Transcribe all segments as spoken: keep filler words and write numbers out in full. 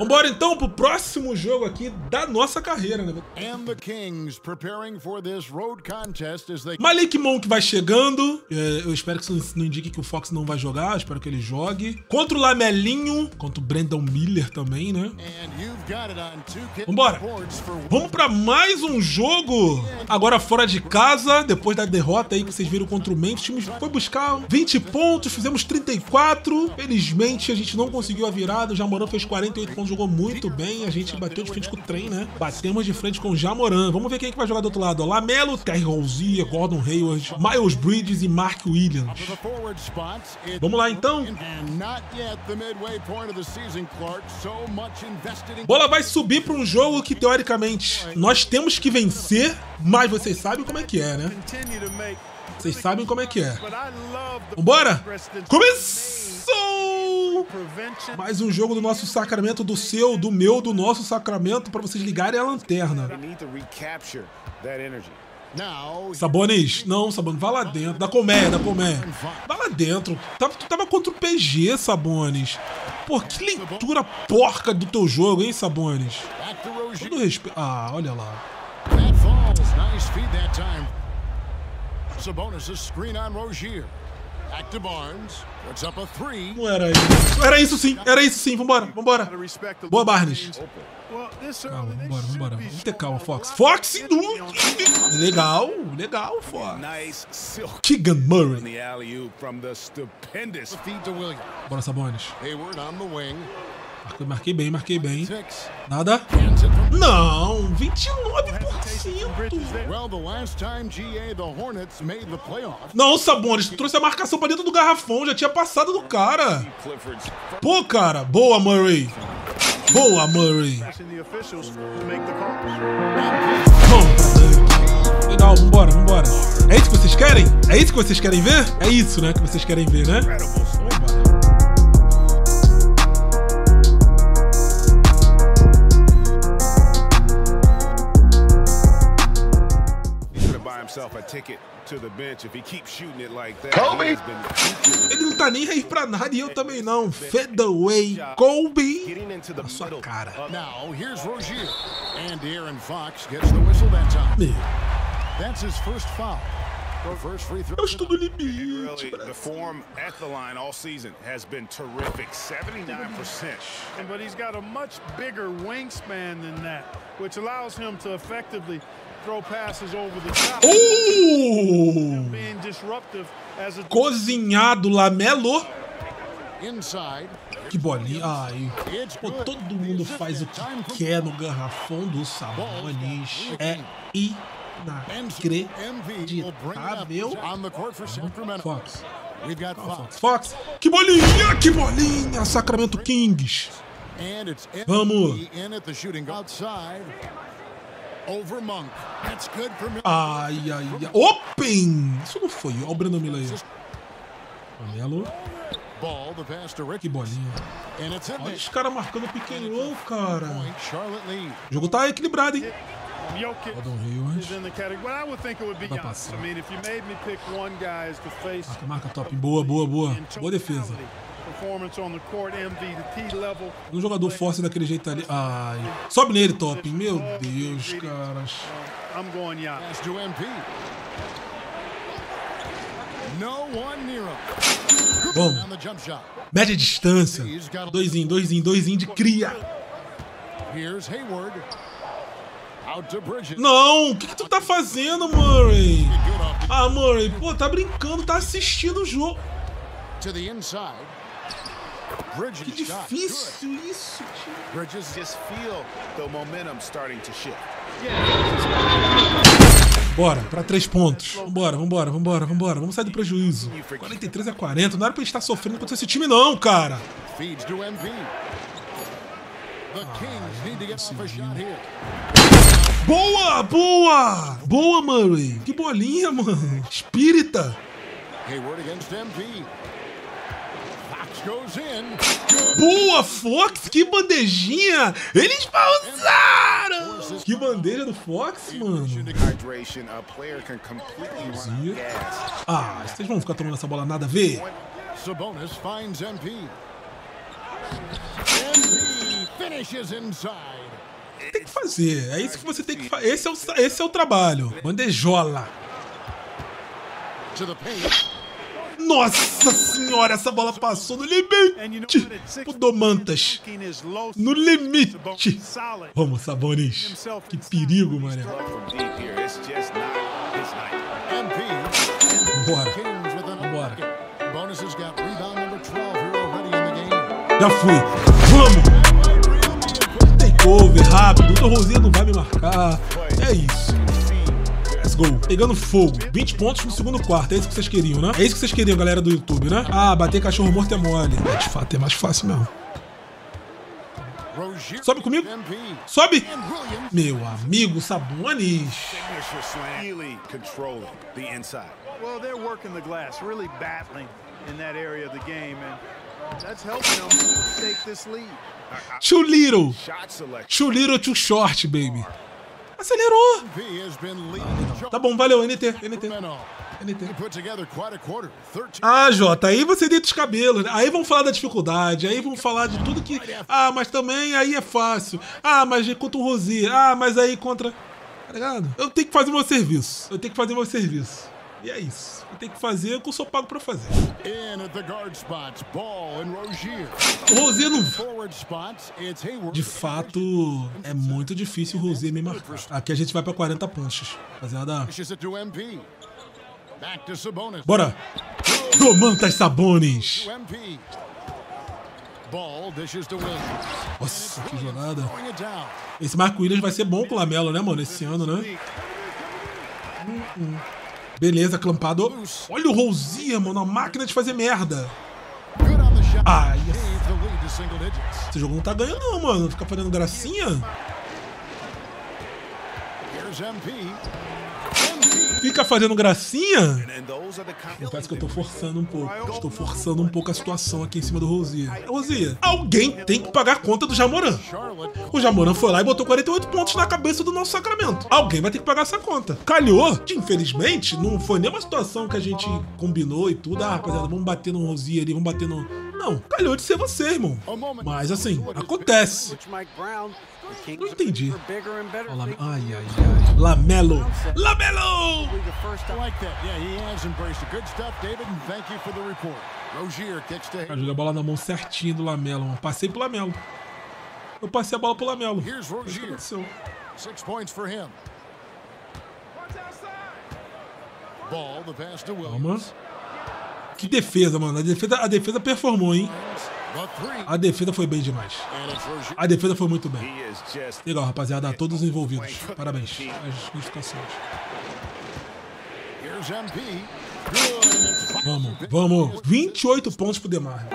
Vambora então pro próximo jogo aqui da nossa carreira, né? Malik Monk vai chegando. Eu espero que isso não indique que o Fox não vai jogar. Eu espero que ele jogue. Contra o Lamelinho. Contra o Brandon Miller também, né? Vambora. Vamos pra mais um jogo. Agora fora de casa. Depois da derrota aí que vocês viram contra o Memphis. O time foi buscar vinte pontos. Fizemos trinta e quatro. Felizmente a gente não conseguiu a virada. O Ja Morant fez quarenta e oito pontos. Jogou muito bem. A gente bateu de frente com o trem, né? Batemos de frente com o Ja Morant. Vamos ver quem é que vai jogar do outro lado. Ó, LaMelo, Terry Rozier, Gordon Hayward, Miles Bridges e Mark Williams. Vamos lá então. Bola vai subir para um jogo que teoricamente nós temos que vencer, mas vocês sabem como é que é, né? Vocês sabem como é que é. Vambora! Começou! Mais um jogo do nosso Sacramento, do seu, do meu, do nosso Sacramento, para vocês ligarem a lanterna. Sabonis, não, Sabonis, vai lá dentro. Da colmeia, da colmeia. Vai lá dentro. Tu tava contra o P G, Sabonis. Pô, que leitura porca do teu jogo, hein, Sabonis? Todo respeito. Ah, olha lá. Não era isso. Era isso sim, era isso sim. Vambora, vambora. Boa, Barnes. Calma, vambora, vambora. Vamos ter calma, Fox. Fox! Legal, legal, Fox. Keegan Murray. Bora, Sabonis. Marquei, marquei bem, marquei bem. Nada? Não, vinte e nove por cento. Não, Sabonis, tu trouxe a marcação pra dentro do garrafão, já tinha passado do cara. Pô, cara, boa, Murray. Boa, Murray. Bom, legal, vambora, vambora. É isso que vocês querem? É isso que vocês querem ver? É isso, né, que vocês querem ver, né? Ele não tá nem aí pra nada e eu também não. Fade away, Kobe. Na sua cara. Meu. Eu estou no limite. Uh! Cozinhado, LaMelo. Que bolinha. Ai. Pô, todo mundo faz o que quer no garrafão do Sabonis. É inacreditável. Fox. Fox. Fox. Que bolinha, que bolinha. Sacramento Kings. Vamos. Ai, ai, ai. Open! Isso não foi. Olha o Brandon Miller aí. Amarelo. Que bolinha. Olha os caras marcando o pick and roll, cara. O jogo tá equilibrado, hein? Gordon Hayward. Vai passar. Marca, marca top. Boa, boa, boa. Boa defesa. Um jogador forte daquele jeito ali. Ai. Sobe nele, top. Meu Deus, caras. Bom. Média distância. Doisinho, doisinho, doisinho de cria. Não, o que, que tu tá fazendo, Murray? Ah, Murray, pô, tá brincando, tá assistindo o jogo. Que difícil isso, tio. Bora, pra três pontos. Vambora, vambora, vambora, vambora. Vamos sair do prejuízo. quarenta e três a quarenta. Não era pra gente estar sofrendo contra esse time, não, cara. Ah, boa, boa! Boa, Murray. Que bolinha, mano. Espírita. Hayward against M V. Boa, Fox! Que bandejinha! Eles pausaram! Que bandeja do Fox, mano! Ah, vocês vão ficar tomando essa bola nada a ver? Tem que fazer. É isso que você tem que fazer. Esse, é esse é o trabalho. Bandejola. Nossa senhora, essa bola passou no limite. O Domantas. No limite. Vamos, Sabonis. Que perigo, mané. Vambora. Vambora. Já fui. Vamos. Takeover rápido. O Rozier não vai me marcar. É isso. Gol. Pegando fogo. vinte pontos no segundo quarto. É isso que vocês queriam, né? É isso que vocês queriam, galera do YouTube, né? Ah, bater cachorro morto é mole. De fato, é mais fácil mesmo. Sobe comigo. Sobe. Meu amigo Sabonis. Too little. Too little, too short, baby. Acelerou! Tá bom, valeu, N T, N T, N T. Ah, Jota, aí você deita os cabelos, né? Aí vão falar da dificuldade, aí vão falar de tudo que... Ah, mas também aí é fácil. Ah, mas contra o Rozier. Ah, mas aí contra... Tá ligado? Eu tenho que fazer o meu serviço. Eu tenho que fazer o meu serviço. E é isso. Eu tenho que fazer o que eu sou pago pra fazer. O Rozier não... De fato, é muito difícil o Rozier me marcar. Aqui a gente vai pra quarenta pontos. Rapaziada. Bora. Domantas Sabonis. Nossa, que jornada. Esse Marco Williams vai ser bom com o LaMelo, né, mano? Esse ano, né? Hum, hum. Beleza, clampado. Olha o Rozier, mano. A máquina de fazer merda. Ai, esse jogo não tá ganhando, não, mano. Fica fazendo gracinha. Fica fazendo gracinha? Parece que eu tô forçando um pouco. Estou forçando um pouco a situação aqui em cima do Rozier. Rozier, alguém tem que pagar a conta do Ja Morant. O Ja Morant foi lá e botou quarenta e oito pontos na cabeça do nosso Sacramento. Alguém vai ter que pagar essa conta. Calhou, que infelizmente não foi nenhuma situação que a gente combinou e tudo. Ah, rapaziada, vamos bater no Rozier ali, vamos bater no... Não, calhou de ser você, irmão. Mas assim, acontece. Não entendi. Oh, La... Ai, ai, ai. LaMelo. LaMelo! Ajuda a bola na mão certinho do LaMelo. Eu passei pro LaMelo. Eu passei a bola pro LaMelo. O que aconteceu? Calma. Que defesa, mano. A defesa, a defesa performou, hein? A defesa foi bem demais. A defesa foi muito bem. Legal, rapaziada. A todos os envolvidos. Parabéns. As notificações. Vamos, vamos. vinte e oito pontos pro DeMar.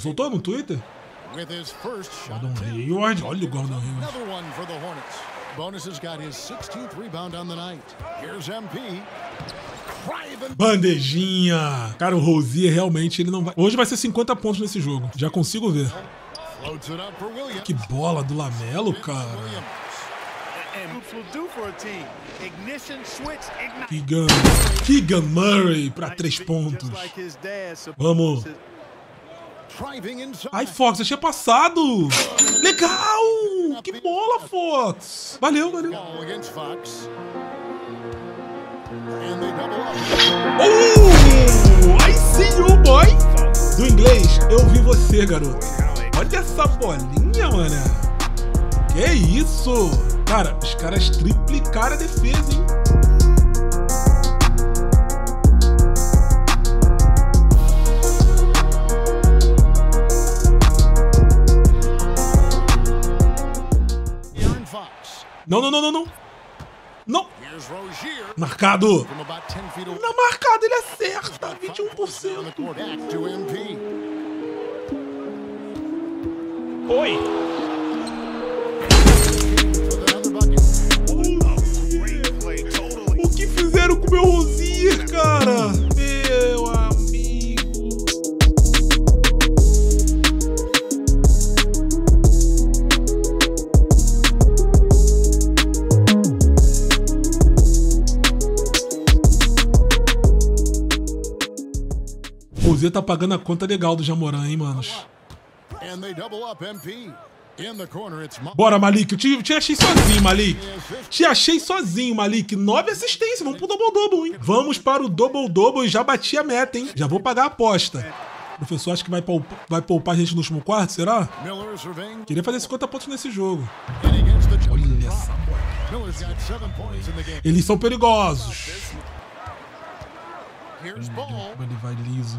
Soltou no Twitter? Gordon Hayward, olha o Gordon Hayward. Bandejinha! Cara, o Rozier realmente ele não vai... Hoje vai ser cinquenta pontos nesse jogo, já consigo ver. Que bola do LaMelo, cara. Keegan, Keegan Murray pra três pontos. Vamos. Ai, Fox, achei passado! Legal! Que bola, Fox! Valeu, valeu! Oh! I see you, boy! Do inglês, eu vi você, garoto. Olha essa bolinha, mano! Que isso! Cara, os caras triplicaram a defesa, hein? Não, não, não, não, não. Não. Marcado. Não, marcado, ele acerta. vinte e um por cento. Oi. Rozier tá pagando a conta legal do Ja Morant, hein, manos. Bora, Malik. Eu te, te achei sozinho, Malik. Te achei sozinho, Malik. Nove assistências. Vamos pro double-double, hein? Vamos para o double-double e já bati a meta, hein? Já vou pagar a aposta. O professor acha que vai poupar, vai poupar a gente no último quarto, será? Queria fazer cinquenta pontos nesse jogo. Olha essa. Eles são perigosos. Ele vai liso.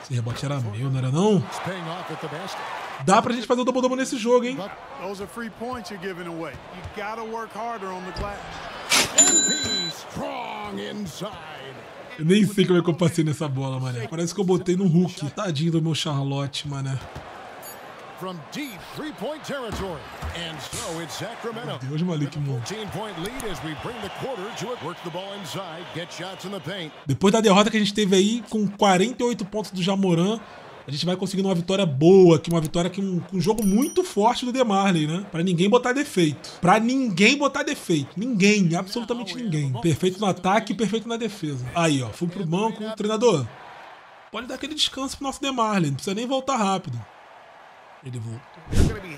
Esse rebote era meu, não era não? Dá pra gente fazer o double-double nesse jogo, hein? Eu nem sei como é que eu passei nessa bola, mané. Parece que eu botei no Hulk. Tadinho do meu Charlotte, mané. Meu Deus, Malik Monk. Depois da derrota que a gente teve aí, com quarenta e oito pontos do Ja Morant, a gente vai conseguindo uma vitória boa, que uma vitória com um, um jogo muito forte do DeMar, né? Pra ninguém botar defeito. Pra ninguém botar defeito. Ninguém, absolutamente ninguém. Perfeito no ataque e perfeito na defesa. Aí, ó, fui pro banco. Treinador, pode dar aquele descanso pro nosso DeMar, não precisa nem voltar rápido. Ele voltou.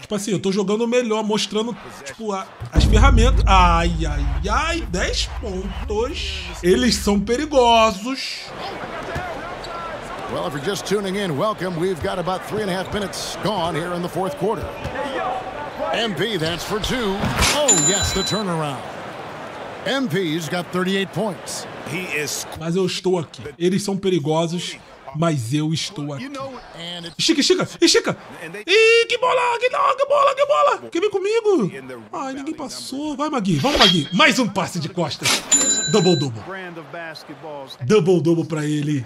Tipo assim, eu tô jogando melhor, mostrando, tipo, a, as ferramentas. Ai, ai, ai, dez pontos. Eles são perigosos. Well, if you're just tuning in, welcome. We've got about three and a half minutes gone here in the fourth quarter. M P, that's for two. Oh, yes, the turnaround. M P's got thirty-eight points. He is... Mas eu estou aqui. Eles são perigosos, mas eu estou aqui. Estica, estica, estica. Ih, que bola, que bola, que bola, que bola. Quem vem comigo? Ai, ninguém passou. Vai, Magui, vamos, Magui. Mais um passe de costas. Double-double. Double-double pra ele.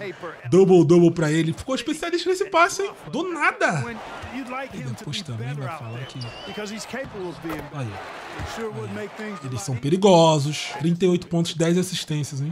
Double-double pra ele. Ficou especialista nesse passe, hein? Do nada. E depois também vai falar que... Aí. Aí. Eles são perigosos. trinta e oito pontos, dez assistências, hein?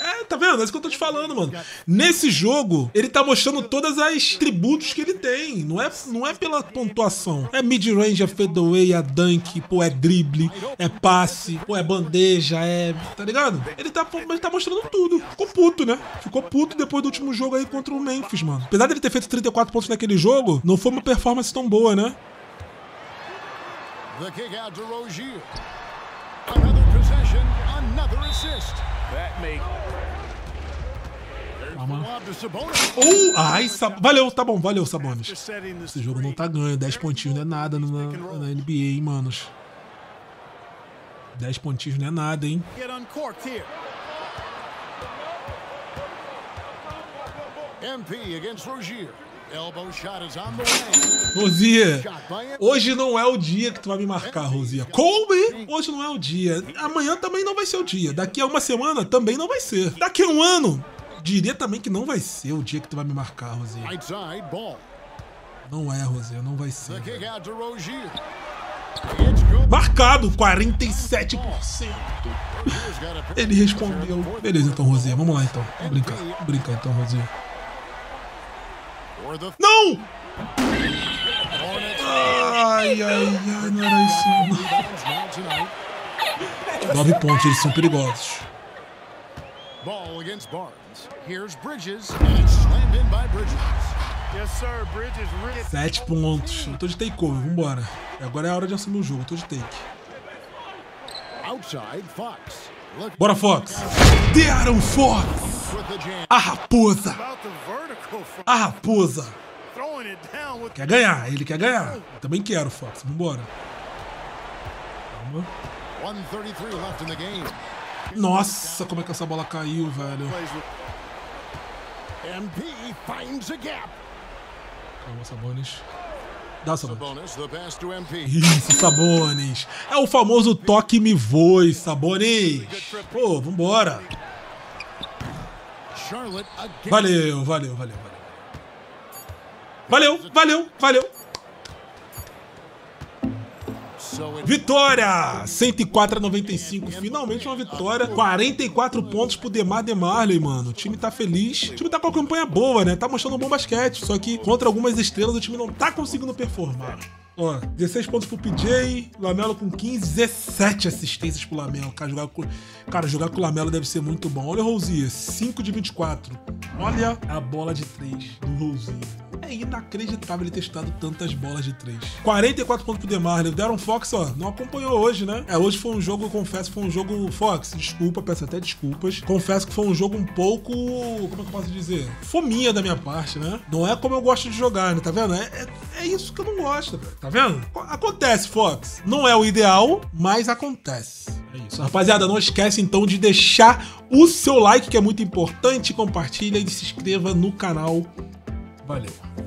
É, tá vendo? É isso que eu tô te falando, mano. Nesse jogo, ele tá mostrando todas as atributos que ele tem. Não é, não é pela pontuação. É mid-range, é fadeaway, é dunk, pô, é drible, é passe, pô, é bandeja, é... Tá ligado? Ele tá, ele tá mostrando tudo. Ficou puto, né? Ficou puto depois do último jogo aí contra o Memphis, mano. Apesar dele ter feito trinta e quatro pontos naquele jogo, não foi uma performance tão boa, né? The kick out to Rozier. Oh, ai, Sab... Valeu, tá bom, valeu, Sabonis. Esse jogo não tá ganho, dez pontinhos não é nada na, na N B A, hein, manos. Dez pontinhos não é nada, hein. Rozier, hoje não é o dia que tu vai me marcar, Rozier. Kobe, hoje não é o dia. Amanhã também não vai ser o dia. Daqui a uma semana também não vai ser. Daqui a um ano, diria também que não vai ser o dia que tu vai me marcar, Rozier. Não é, Rozier, não vai ser. Marcado, quarenta e sete por cento. Ele respondeu. Beleza, então, Rozier, vamos lá, então. Vamos brincar, vamos brincar, então, Rozier. Não! Ai, ai, ai, não era isso, não. Nove pontos, eles são perigosos. Ball against Barnes. Here's Bridges. Slammed in by Bridges. Yes, sir, Bridges. Sete pontos. Eu tô de takeover, vambora. Agora é a hora de assumir o jogo, eu tô de take. Outside, Fox. Bora, Fox. De'Aaron Fox. A raposa. A raposa. Quer ganhar, ele quer ganhar. Eu também quero, Fox. Vambora. Calma. Nossa, como é que essa bola caiu, velho. Calma, Sabonis. Dá, Sabonis. Isso, Sabonis. É o famoso toque me voe, Sabonis. Pô, vambora. Valeu, valeu, valeu, valeu. Valeu, valeu, valeu. Vitória! cento e quatro a noventa e cinco. Finalmente uma vitória. quarenta e quatro pontos pro DeMar DeMarley, mano. O time tá feliz. O time tá com a campanha boa, né? Tá mostrando um bom basquete. Só que contra algumas estrelas o time não tá conseguindo performar. Ó, dezesseis pontos pro P J, LaMelo com quinze, dezessete assistências pro LaMelo. Cara, jogar com, cara, jogar com o LaMelo deve ser muito bom. Olha o Rozier, cinco de vinte e quatro. Olha a bola de três do Rozier. É inacreditável ele ter estado tantas bolas de três. quarenta e quatro pontos pro DeMar. O De'Aaron Fox, ó, não acompanhou hoje, né? É, hoje foi um jogo, eu confesso, foi um jogo... Fox, desculpa, peço até desculpas. Confesso que foi um jogo um pouco... Como é que eu posso dizer? Fominha da minha parte, né? Não é como eu gosto de jogar, né? Tá vendo? É, é, é isso que eu não gosto, velho. Tá vendo? Acontece, Fox. Não é o ideal, mas acontece. É isso. Rapaziada, não esquece, então, de deixar o seu like, que é muito importante. Compartilha e se inscreva no canal. Valeu.